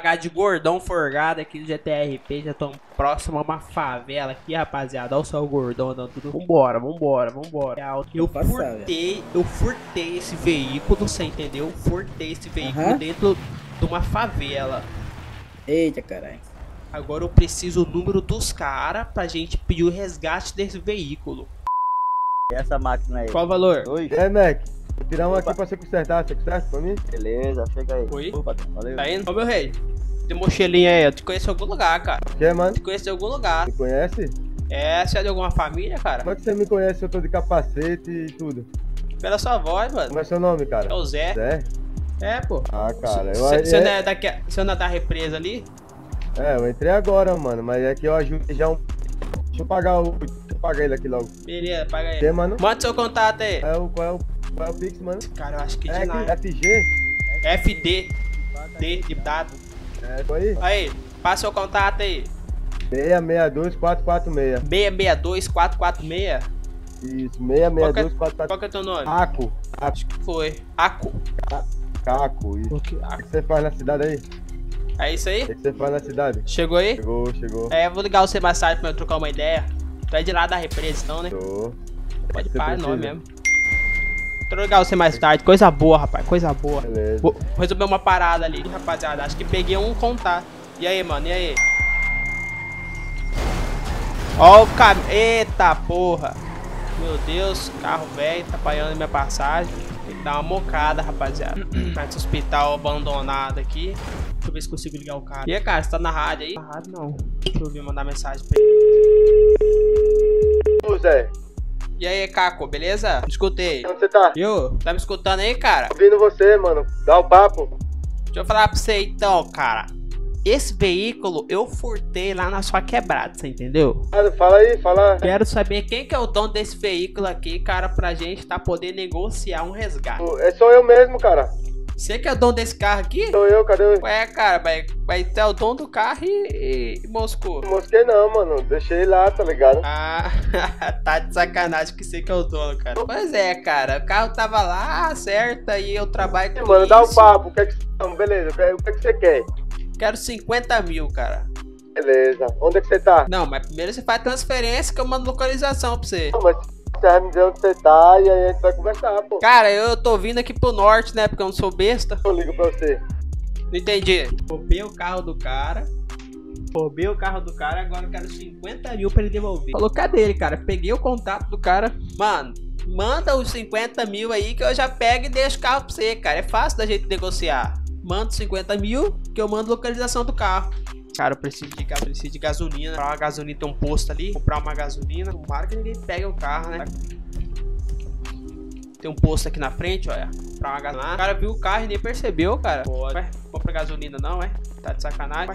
pagar de gordão forgado aqui no GTA RP. Já estão próximo a uma favela aqui, rapaziada. Olha só o gordão andando tudo. Vambora, vambora, vambora. Eu furtei esse veículo, você entendeu? Furtei esse veículo dentro de uma favela. Eita, caralho. Agora eu preciso o número dos caras pra gente pedir o resgate desse veículo. Essa máquina aí. Qual o valor? 2. É, Mac. Vou tirar um aqui pra você conserta pra mim? Beleza, chega aí. Oi? Opa, valeu. Tá indo? Ô, meu rei, tem mochilinha aí, eu te conheço em algum lugar, cara. O que, mano? Te conheço em algum lugar. Me conhece? É, você é de alguma família, cara? Como é que você me conhece? Eu tô de capacete e tudo. Pela sua voz, mano. Como é seu nome, cara? É o Zé. Zé? É, pô. Ah, cara, você não é daqui, você não é da represa ali? É, eu entrei agora, mano, mas é que eu ajudei já um... Deixa eu pagar o... Deixa eu pagar ele aqui logo. Beleza, paga ele. Tem, mano? Manda seu contato aí. É o... Qual é o... Qual é o Pix, mano? Cara, eu acho que de nada. FG? FD. D de dado. É, foi aí? Aí, passa o contato aí. 662446. 662446? Isso, 662446. Qual que é teu nome? Aco. Acho que foi. Aco. Caco, isso. O que você faz na cidade aí? É isso aí? O que você faz na cidade? Chegou aí? Chegou, chegou. É, eu vou ligar o Sebastião pra eu trocar uma ideia. Tu é de lá da represa, então, né? Tô. Pode parar, não, mesmo. Tô legal você mais tarde, coisa boa, rapaz, coisa boa. Beleza. Vou resolver uma parada ali, rapaziada. Acho que peguei um contato. E aí, mano, e aí? Ó o carro. Eita porra! Meu Deus, carro velho, tá apanhando minha passagem. Tem que dar uma mocada, rapaziada. Esse hospital abandonado aqui. Deixa eu ver se consigo ligar o cara. E aí, cara, você tá na rádio aí? Na rádio não. Deixa eu vir mandar mensagem pra ele. Ô, Zé. E aí, Caco, beleza? Me escutei. Onde você tá? Viu? Tá me escutando aí, cara? Tô ouvindo você, mano. Dá o papo. Deixa eu falar pra você então, cara. Esse veículo eu furtei lá na sua quebrada, você entendeu? Fala aí, fala. Quero saber quem que é o dono desse veículo aqui, cara, pra gente tá poder negociar um resgate. É só eu mesmo, cara. Você que é o dono desse carro aqui? Sou eu, cadê eu? Ué, cara, vai ter o dono do carro e moscou. Mosquei não, mano. Deixei lá, tá ligado? Ah, tá de sacanagem que você que é o dono, cara. Pois é, cara. O carro tava lá, certo, aí eu trabalho com mano, isso. Dá o papo. O que é que você... Beleza, o que é que você quer? Quero 50 mil, cara. Beleza. Onde é que você tá? Não, mas primeiro você faz transferência que eu mando localização pra você. Não, mas... Você vai me dizer onde você tá e aí a gente vai conversar, pô. Cara, eu tô vindo aqui pro norte, né? Porque eu não sou besta. Eu ligo pra você. Não entendi. Roubei o carro do cara. Roubei o carro do cara, agora eu quero 50 mil pra ele devolver. Falou, cadê ele, cara? Peguei o contato do cara. Mano, manda os 50 mil aí que eu já pego e deixo o carro pra você, cara. É fácil da gente negociar. Manda os 50 mil que eu mando localização do carro. Cara, eu preciso de gasolina. Comprar uma gasolina, tem um posto ali. Comprar uma gasolina. Tomara que ninguém pegue o carro, né? Tem um posto aqui na frente, olha. Comprar uma gasolina. O cara viu o carro e nem percebeu, cara. Pode. Ué, compra gasolina não, é? Tá de sacanagem.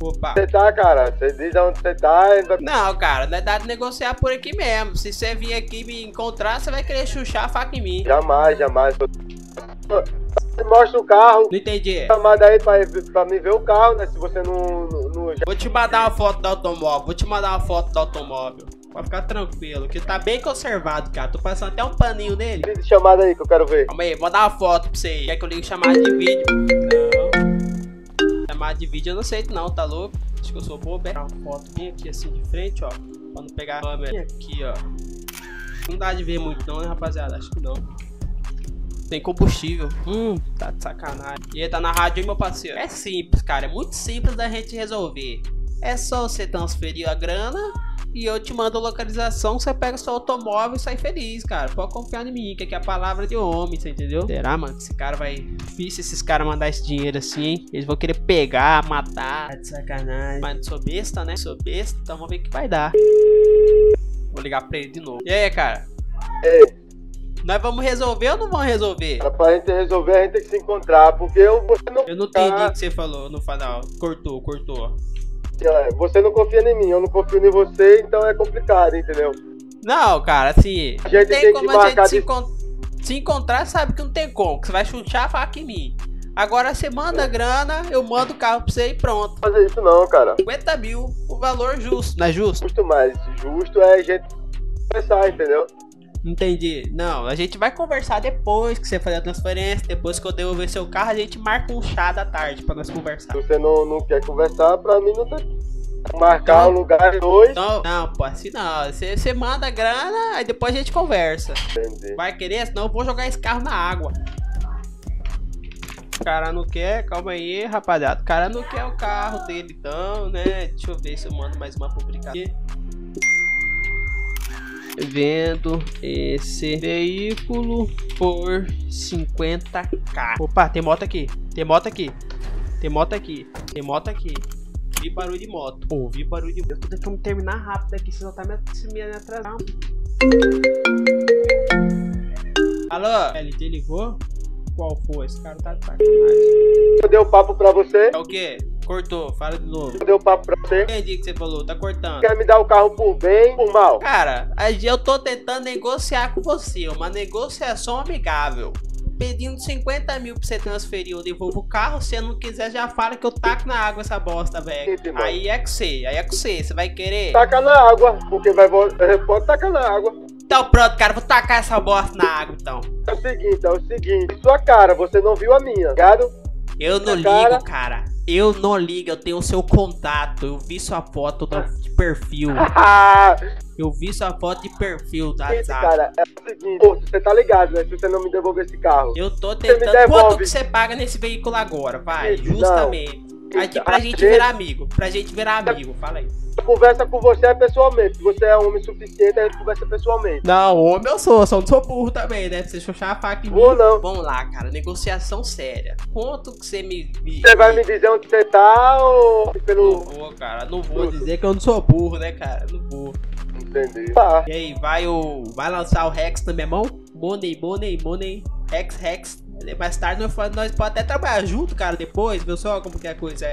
Opa. Você tá, cara? Você diz onde você tá e... Não, cara, não é dado negociar por aqui mesmo. Se você vir aqui me encontrar, você vai querer chuchar a faca em mim. Jamais, jamais. Mostra o carro. Não entendi. Chamada aí pra mim ver o carro, né? Se você não... Vou te mandar uma foto do automóvel. Vou te mandar uma foto do automóvel. Pode ficar tranquilo, que tá bem conservado, cara. Tô passando até um paninho nele. Chamada aí que eu quero ver. Calma aí, vou dar uma foto pra você aí. Quer que eu ligue chamada de vídeo? Não. Chamada de vídeo eu não aceito não, tá louco? Acho que eu sou bobo. Vou dar uma foto bem aqui assim de frente, ó. Pra não pegar a câmera. Aqui, ó. Não dá de ver muito não, né, rapaziada? Acho que não. Tem combustível. Tá de sacanagem. E aí, tá na rádio, hein, meu parceiro? É simples, cara. É muito simples da gente resolver. É só você transferir a grana e eu te mando a localização. Você pega o seu automóvel e sai feliz, cara. Pode confiar em mim, que aqui é a palavra de homem, você entendeu? Será, mano, que esse cara vai... Difícil esses caras mandar esse dinheiro assim, hein? Eles vão querer pegar, matar. Tá de sacanagem. Mas não sou besta, né? Sou besta, então vamos ver o que vai dar. Vou ligar pra ele de novo. E aí, cara? Ei. Nós vamos resolver ou não vamos resolver? Pra gente resolver, a gente tem que se encontrar, porque você não... Eu não entendi o que você falou no final. Cortou, cortou. Você não confia em mim, eu não confio em você, então é complicado, entendeu? Não, cara, assim... A gente tem como a gente se encontrar, sabe que não tem como, que você vai chutar a faca em mim. Agora você manda a grana, eu mando o carro pra você e pronto. Não fazer isso não, cara. 50 mil, o valor justo, não é justo? Justo mais, justo é a gente conversar, entendeu? Entendi. Não, a gente vai conversar depois que você fazer a transferência, depois que eu devolver seu carro, a gente marca um chá da tarde pra nós conversar. Se você não quer conversar, pra mim não tem... Marcar então, um lugar dois. Então, não, pô, assim não. Você manda a grana, aí depois a gente conversa. Entendi. Vai querer? Senão eu vou jogar esse carro na água. O cara não quer, calma aí, rapaziada. O cara não quer o carro dele, então, né? Deixa eu ver se eu mando mais uma publicação aqui. Vendo esse veículo por 50k. Opa, tem moto aqui. Tem moto aqui. Tem moto aqui. Tem moto aqui. Ouvi barulho de moto. Ouvi barulho de moto. Eu tô tentando terminar rápido aqui, você só tá me atrasando. Alô? LT ligou? Qual foi? Esse cara tá de sacanagem. Eu dei o papo pra você. É o quê? Cortou, fala de novo. Eu dei o papo pra você. Entendi o que você falou, tá cortando. Quer me dar o carro por bem, por mal? Cara, eu tô tentando negociar com você, uma negociação amigável. Pedindo 50 mil pra você transferir, eu devolvo o carro. Se eu não quiser, já fala que eu taco na água essa bosta, velho. Aí é com você. Você vai querer? Taca na água, porque vai pode tacar na água. Então pronto, cara, vou tacar essa bosta na água, então. É o seguinte, sua cara, você não viu a minha, ligado? Eu não ligo, cara. Eu não ligo, eu tenho o seu contato. Eu vi sua foto de perfil. Eu vi sua foto de perfil, tá? Cara, é o seguinte, você tá ligado, né? Se você não me devolver esse carro. Eu tô tentando. Quanto que você paga nesse veículo agora, vai? Justamente. Aqui pra gente virar amigo. Pra gente virar amigo, fala aí. Conversa com você é pessoalmente. Se você é homem suficiente, a gente conversa pessoalmente. Não, homem eu sou, só não sou burro também, né? Pra você chuchar a faca em mim. Não. Vamos lá, cara, negociação séria. Quanto que você me... Você vai me dizer onde você tá ou... Não vou, cara, não vou dizer que eu não sou burro, né, cara? Não vou. Entendi. Tá. E aí, vai lançar o Rex na minha mão? Money. Rex. Mais tarde nós podemos até trabalhar junto, cara, depois, viu só como que a coisa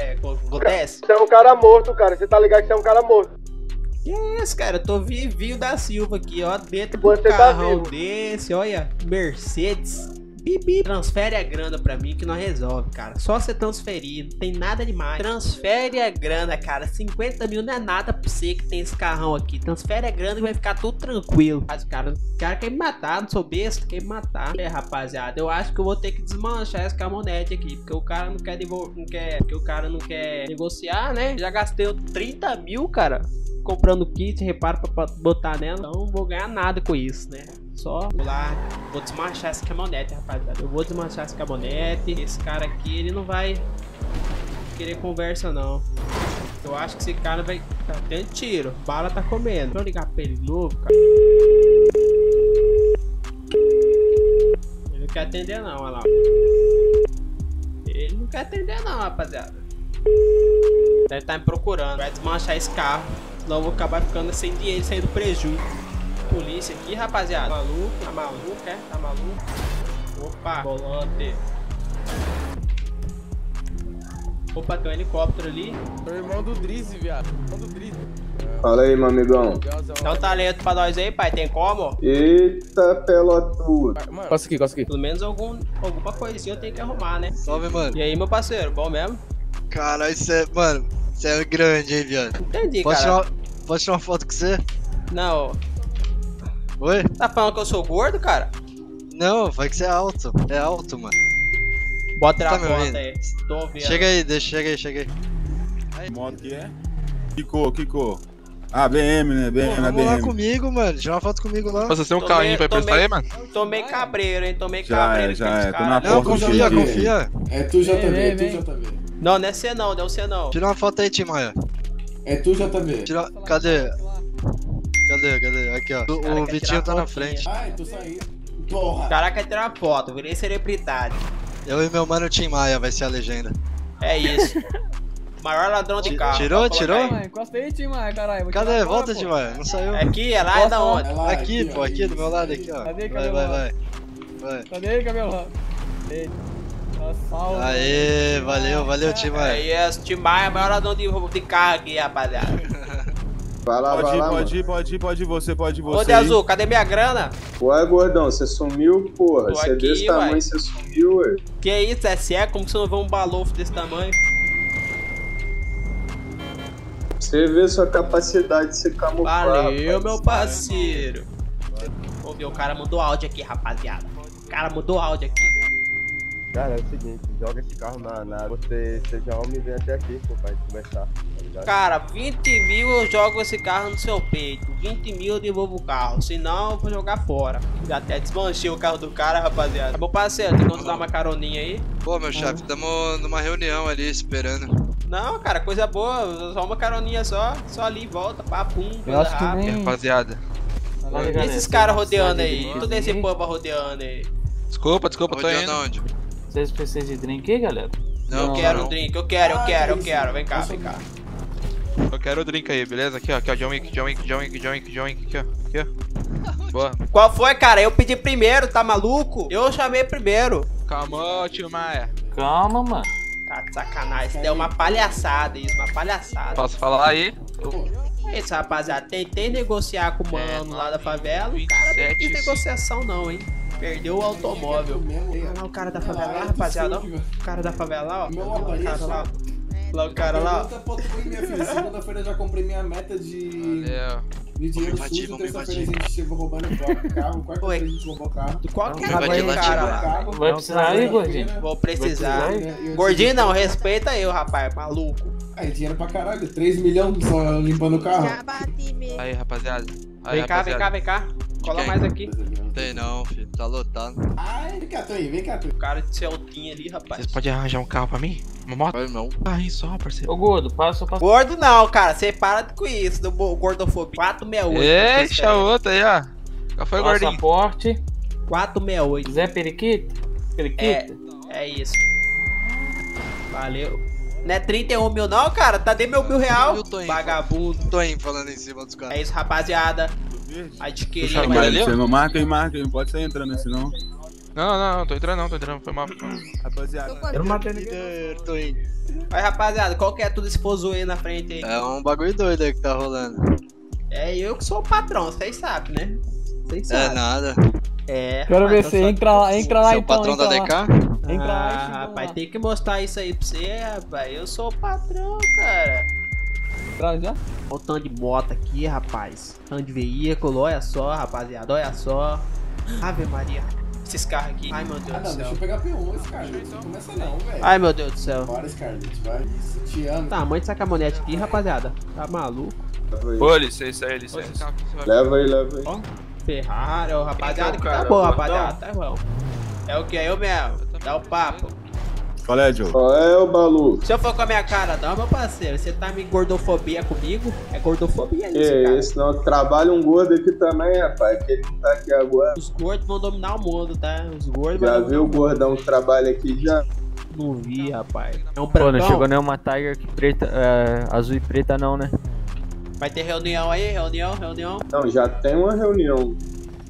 acontece? Você é um cara morto, cara, você tá ligado que você é um cara morto. Que isso, cara, eu tô vivinho da Silva aqui, ó, dentro do carrão desse, olha, Mercedes. Bibi. Transfere a grana pra mim que não resolve, cara. Só você transferir, não tem nada demais. Transfere a grana, cara. 50 mil não é nada pra você que tem esse carrão aqui. Transfere a grana e vai ficar tudo tranquilo. Mas o cara quer me matar, não sou besta, quer me matar. É, rapaziada, eu acho que eu vou ter que desmanchar esse caminhonete aqui. Porque o cara não quer devolver, porque o cara não quer negociar, né? Já gastei 30 mil, cara, comprando kit, reparo pra botar nela. Então não vou ganhar nada com isso, né? Só vou lá, vou desmanchar essa caminhonete, rapaziada. Eu vou desmanchar essa caminhonete. Esse cara aqui, ele não vai querer conversa, não. Eu acho que esse cara vai... Tá tendo tiro, bala tá comendo. Deixa eu ligar pra ele de novo, cara. Ele não quer atender não, olha lá. Ele não quer atender não, rapaziada. Ele tá me procurando. Vai desmanchar esse carro, senão eu vou acabar ficando sem dinheiro, saindo prejuízo. Polícia aqui, rapaziada. Tá maluco, é? Tá maluco? Opa, volante. Opa, tem um helicóptero ali. É o irmão do Drizzy, viado. Fala aí, meu amigão. Dá um talento pra nós aí, pai. Tem como? Eita, pelotudo. Costa aqui. Pelo menos alguma coisinha eu tenho que arrumar, né? Salve, mano. E aí, meu parceiro, bom mesmo? Caralho, isso é... Mano, isso é grande, hein, viado. Entendi, cara. Posso tirar uma foto com você? Não. Oi? Tá falando que eu sou gordo, cara? Não, vai que você é alto. É alto, mano. Bota tá a foto aí. Tô ouvindo. Chega aí. Moto que é? Kiko. Ah, BM, né? BM, né? Vamos lá comigo, mano. Tira uma foto comigo lá. Você tem um carrinho pra emprestar aí, mano? Tomei cabreiro, hein? Já é. Tô na porta. Não, confia. É tu, JB. Não, não é você não, Tira uma foto aí, Timaya. É tu, JB. Tira... Cadê? Aqui, ó. O Vitinho tá na frente. Ai, tô saindo. Porra. Caraca, tirar uma foto, virei celebridade. Eu e meu mano Tim Maia vai ser a legenda. É isso. Maior ladrão de carro. Tirou? Encosta aí, Tim Maia, caralho. Cadê? Volta, Tim Maia. Não saiu. Aqui, é lá, é da onde? Aqui, pô, aqui do meu lado, aqui, ó. Cadê, cabelão? Vai. Cadê, cabelão? Nossa, aê, valeu, Tim Maia. É isso, Tim Maia, maior ladrão de carro aqui, rapaziada. Pode ir, você. Ô, De Azul, cadê minha grana? Ué, gordão, você sumiu, porra. Você é desse tamanho, você sumiu, ué. Que isso, é sério? Como que você não vê um balofo desse tamanho? Você vê sua capacidade de se camuflar. Valeu, meu parceiro. Ô, ver, o cara mandou áudio aqui, rapaziada. O cara mandou áudio aqui. Cara, é o seguinte, joga esse carro na você seja homem e vem até aqui, pô, pra gente conversar, tá ligado? Cara, 20 mil eu jogo esse carro no seu peito, 20 mil eu devolvo o carro, senão eu vou jogar fora. Já até desmanchei o carro do cara, rapaziada. Meu parceiro, tem como dar uma caroninha aí? Pô, meu chave, tamo numa reunião ali, esperando. Não, cara, coisa boa, só uma caroninha só ali, volta, papum, coisa rápida. Nem... Rapaziada. E esses caras rodeando aí? Tudo esse povo rodeando aí? Desculpa, tô indo. Onde? Vocês precisam de drink aí, galera? Não, eu quero. Vem cá. Eu quero o drink aí, beleza? Aqui, ó. Aqui, ó. John Wick. Aqui, ó. Boa. Qual foi, cara? Eu pedi primeiro, tá maluco? Eu chamei primeiro. Calma, tio Maia. Calma, mano. Tá de sacanagem. Isso é uma palhaçada, isso. Uma palhaçada. Posso falar aí? É isso, rapaziada. Tentei negociar com o mano lá da favela. O cara não quis negociação, não, hein? Perdeu o automóvel. Olha lá o cara da favela lá, rapaziada. O cara da favela, ó. Lá o cara lá. Segunda feira já comprei minha meta de dinheiro sujo. Terça-feira a gente chegou roubando o carro. Quarta-feira a gente roubou o carro. Qual que é a coisa do cara lá? Vai precisar aí, gordinho? Vou precisar. Gordinho não, respeita eu, rapaz. Maluco. Aí, dinheiro pra caralho. 3 milhões só limpando o carro. Aí, rapaziada. Vem cá. Cola mais aqui. Tem não, filho, tá lotado. Ai, vem cá, tu. O cara de Celtinha ali, rapaz. Vocês podem arranjar um carro pra mim? Uma moto? Não. Carrinho só, parceiro. Ô, gordo, passa. Gordo não, cara, você para com isso, do gordofobia. 468. Deixa o outro aí, ó. Qual foi, gordinho? Passaporte. 468. Zé Priquita? É isso. Valeu. Não é 31 mil não, cara? Tá de R$1000. Vagabundo. Tô indo falando em cima dos caras. É isso, rapaziada. Adquirir, não marca, não pode sair entrando assim não. Não, tô entrando, foi mal. Rapaziada, eu não matei ninguém. Tô indo. Mas rapaziada, qual que é tudo esse pozo aí na frente aí? É um bagulho doido aí que tá rolando. É eu que sou o patrão, vocês sabem, né? Vocês sabem. É nada. É. Quero ver você, entra lá seu então. Seu patrão da DK? Entra lá. Rapaz, tem que mostrar isso aí pra você, rapaz. Eu sou o patrão, cara. Olha o tanto de bota aqui, rapaz. Tanto de veículo, olha só, rapaziada. Olha só. Ave Maria. Esses carros aqui. Ai, meu Deus do céu. Deixa eu pegar P1, Scarlett. Não começa não, velho. Ai, meu Deus do céu. Bora, Scarlett. Vai. Te amo. Tá, mãe dessa caminhonete aqui, rapaziada. Tá maluco? Pô, licença. Leva aí. Ó, Ferrari, ó, rapaziada. Que tá bom, rapaziada. Tá bom. É o que? É eu mesmo. Dá o papo. Qual é, Joe? Qual é o Balu? Se eu for com a minha cara, não, meu parceiro. Você tá me gordofobia comigo? É gordofobia isso, cara. Isso não, trabalha um gordo aqui também, rapaz. Que ele não tá aqui agora. Os gordos vão dominar o mundo, tá? Os gordos já viu o gordão que trabalha aqui já? Não vi, rapaz. É um pô, não chegou nenhuma Tiger que preta, azul e preta não, né? Vai ter reunião aí? Reunião? Não, já tem uma reunião.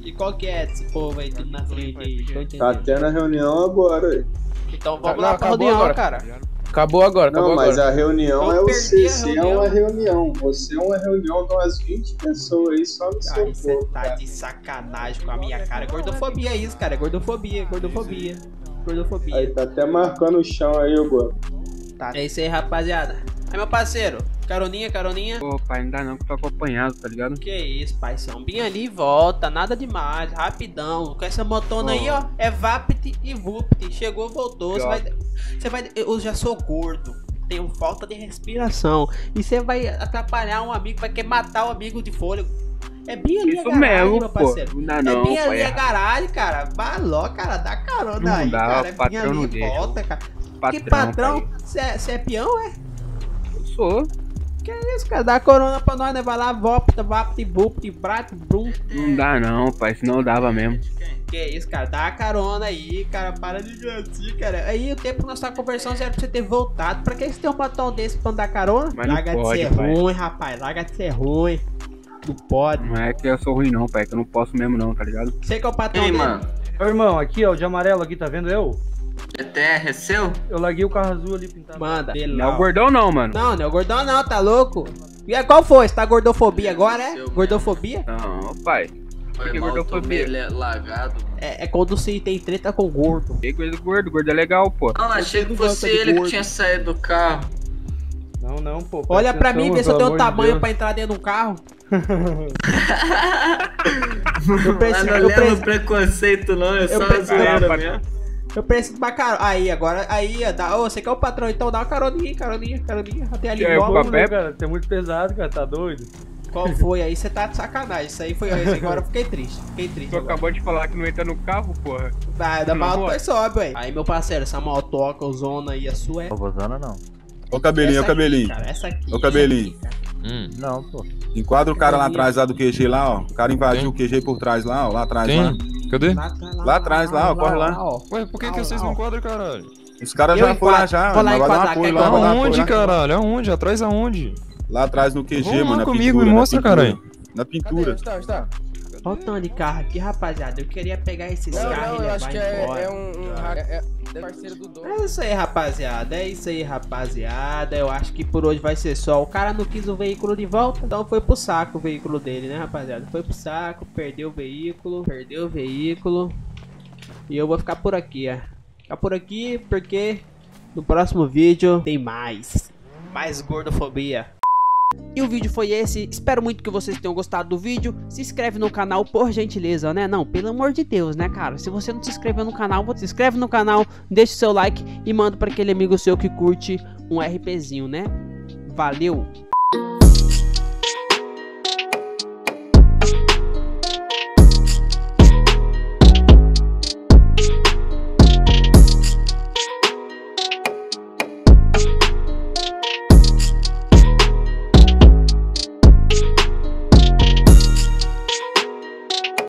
E qual que é esse povo aí tudo na frente aí? Tá tendo a reunião agora aí. Então vamos lá pra reunião agora, cara. Acabou agora. Não, mas a reunião é você. Você é uma reunião. Você é uma reunião de umas 20 pessoas aí só no seu corpo. Você tá de sacanagem com a minha cara. Gordofobia isso, cara. Gordofobia. Aí tá até marcando o chão aí, agora. Tá. É isso aí, rapaziada. Aí, meu parceiro. Caroninha. Pô, pai, não dá não que eu tô acompanhado, tá ligado? Que isso, pai, são bem ali e volta, nada demais, rapidão. Com essa motona aí, ó, é Vapt e Vupt. Chegou, voltou, você vai... Eu já sou gordo, tenho falta de respiração. E você vai atrapalhar um amigo, vai querer matar o amigo de fôlego. É bem ali isso a garagem, mesmo, meu parceiro. Pô, não, bem ali a garagem, cara. Vai logo, cara, dá carona não aí, dá, cara. É bem ali e volta, cara. Patrão, que patrão? Você é peão, é? Eu sou. Que é isso, cara? Dá corona pra nós, né? Vai lá, Vopta, Vapt, Vupt, Brat, Brum. Não dá não, pai, senão dava mesmo. Que é isso, cara? Dá carona aí, cara. Para de mentir, cara. Aí o tempo que nós tá conversando já era pra você ter voltado. Pra que você tem um batom desse pra não dar carona? Mas larga de ser ruim, rapaz. Larga de ser ruim. Não pode. Não é que eu sou ruim não, pai. Que eu não posso mesmo não, tá ligado? Sei que é o patrão dele. Mano. Ô, irmão, aqui, ó, o de amarelo aqui, tá vendo eu? GTR é seu? Eu larguei o carro azul ali pintado. Manda. Não é o gordão não, mano. Não é o gordão não, tá louco? E aí, qual foi? Você tá gordofobia agora, é? Gordofobia? Não, pai. Por que gordofobia? Ele é lagado. É quando você tem treta com o gordo. Tem coisa do gordo, gordo é legal, pô. Não, achei que fosse ele que tinha saído do carro. Não, pô. Olha pra mim, vê se eu tenho um tamanho pra entrar dentro de um carro. Eu não levo preconceito, não. É só zoeira mesmo. Eu penso pra carona. Aí, agora, aí, dá, ô, você quer o patrão, então dá uma caroninha. Até ali, é, igual, papel, cara, você é muito pesado, cara, tá doido? Qual foi? Aí você tá de sacanagem. Isso aí foi. Agora eu fiquei triste. Tu acabou de falar que não entra no carro, porra. Ah, da moto sobe, ué. Aí, meu parceiro, essa motoca, zona aí, a sua é. Zona não. Ô, cabelinho, ô, cabelinho. Cara, essa aqui. Ô, cabelinho. Não, pô. Enquadra o cara lá atrás, lá do QG lá, ó. O cara invadiu o QG por trás lá, ó. Lá atrás, lá. Cadê? Lá atrás, lá, ó. Corre lá. Ué, por que vocês não enquadram, caralho? Os caras já foram já. Aonde, caralho? Aonde? Atrás aonde? Lá atrás no QG, vamos, mano. Lá comigo, pintura, me mostra, caralho. Na pintura. Olha o tanto de carro aqui, rapaziada. Eu queria pegar esses carros e levar acho que embora. É parceiro do dono. É isso aí, rapaziada. Eu acho que por hoje vai ser só. O cara não quis o veículo de volta, então foi pro saco o veículo dele, né, rapaziada? Foi pro saco, perdeu o veículo. E eu vou ficar por aqui, ó. Ficar por aqui porque no próximo vídeo tem mais. Mais gordofobia. E o vídeo foi esse, espero muito que vocês tenham gostado do vídeo, se inscreve no canal por gentileza, né? Não, pelo amor de Deus, né, cara? Se você não se inscreveu no canal, se inscreve no canal, deixa o seu like e manda pra aquele amigo seu que curte um RPzinho, né? Valeu!